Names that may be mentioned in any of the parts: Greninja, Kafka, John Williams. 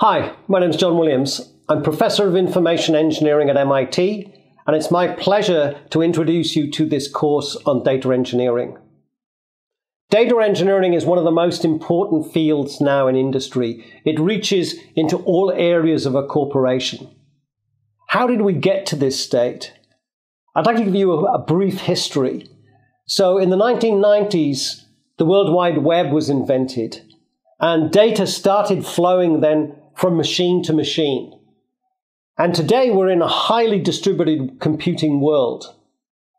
Hi, my name's John Williams. I'm Professor of Information Engineering at MIT, and it's my pleasure to introduce you to this course on data engineering. Data engineering is one of the most important fields now in industry. It reaches into all areas of a corporation. How did we get to this state? I'd like to give you a brief history. So in the 1990s, the World Wide Web was invented, and data started flowing then from machine to machine. And today we're in a highly distributed computing world.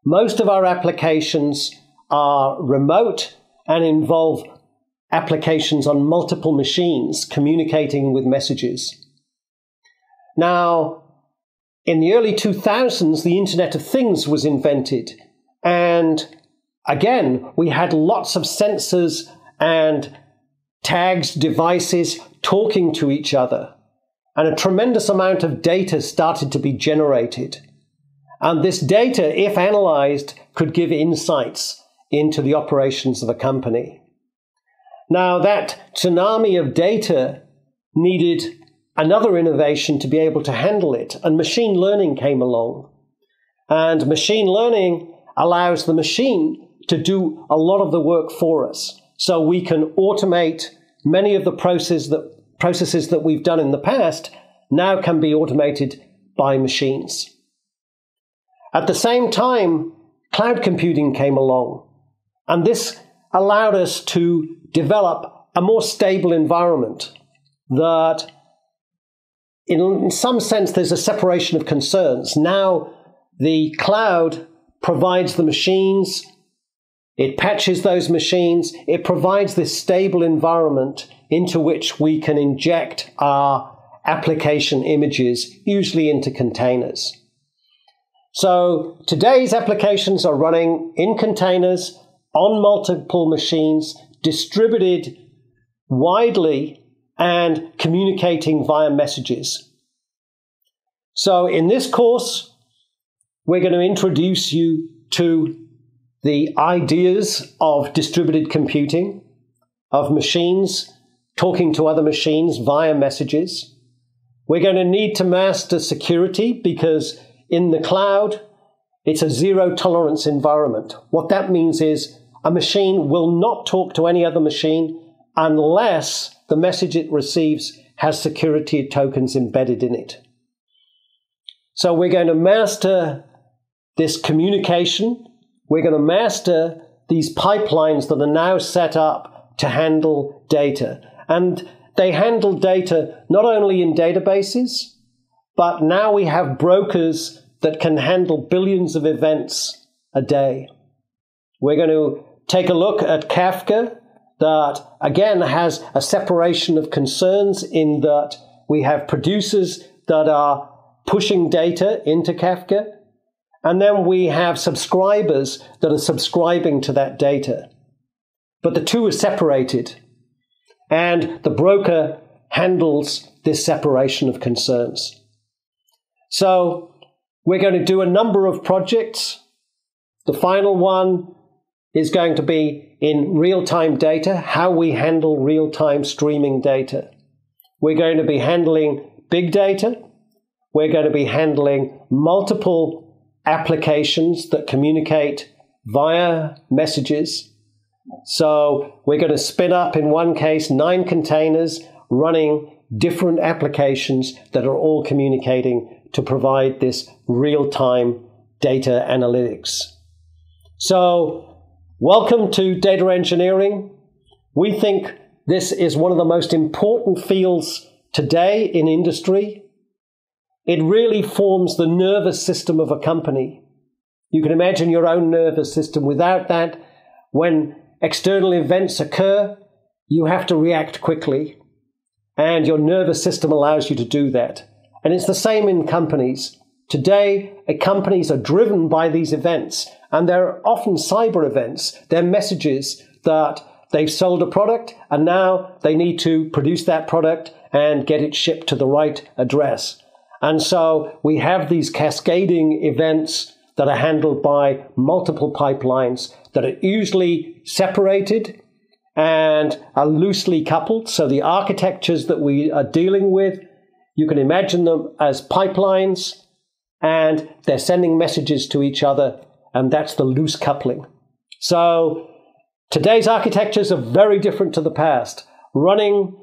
Most of our applications are remote and involve applications on multiple machines communicating with messages. Now, in the early 2000s, the Internet of Things was invented. And again, we had lots of sensors and tags, devices talking to each other, and a tremendous amount of data started to be generated. And this data, if analyzed, could give insights into the operations of a company. Now, that tsunami of data needed another innovation to be able to handle it, and machine learning came along. And machine learning allows the machine to do a lot of the work for us. So we can automate many of the processes that we've done in the past now can be automated by machines. At the same time, cloud computing came along, and this allowed us to develop a more stable environment that, in some sense, there's a separation of concerns. Now, the cloud provides the machines. It patches those machines, it provides this stable environment into which we can inject our application images, usually into containers. So today's applications are running in containers, on multiple machines, distributed widely, and communicating via messages. So in this course, we're going to introduce you to the ideas of distributed computing, of machines talking to other machines via messages. We're going to need to master security, because in the cloud, it's a zero tolerance environment. What that means is a machine will not talk to any other machine unless the message it receives has security tokens embedded in it. So we're going to master this communication. We're going to master these pipelines that are now set up to handle data. And they handle data not only in databases, but now we have brokers that can handle billions of events a day. We're going to take a look at Kafka, that again has a separation of concerns in that we have producers that are pushing data into Kafka, and then we have subscribers that are subscribing to that data. But the two are separated, and the broker handles this separation of concerns. So we're going to do a number of projects. The final one is going to be in real-time data, how we handle real-time streaming data. We're going to be handling big data. We're going to be handling multiple applications that communicate via messages. So we're going to spin up, in one case, 9 containers running different applications that are all communicating to provide this real-time data analytics. So welcome to data engineering. We think this is one of the most important fields today in industry. It really forms the nervous system of a company. You can imagine your own nervous system. Without that, when external events occur, you have to react quickly. And your nervous system allows you to do that. And it's the same in companies. Today, companies are driven by these events. And they're often cyber events. They're messages that they've sold a product, and now they need to produce that product and get it shipped to the right address. And so we have these cascading events that are handled by multiple pipelines that are usually separated, and are loosely coupled. So the architectures that we are dealing with, you can imagine them as pipelines, and they're sending messages to each other, and that's the loose coupling. So today's architectures are very different to the past. Running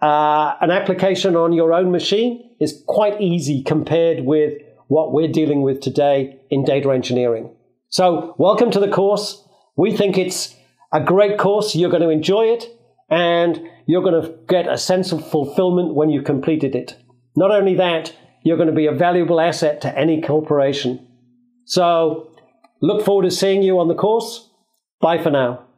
an application on your own machine is quite easy compared with what we're dealing with today in data engineering. So welcome to the course. We think it's a great course. You're going to enjoy it, and you're going to get a sense of fulfillment when you completed it. Not only that, you're going to be a valuable asset to any corporation. So look forward to seeing you on the course. Bye for now.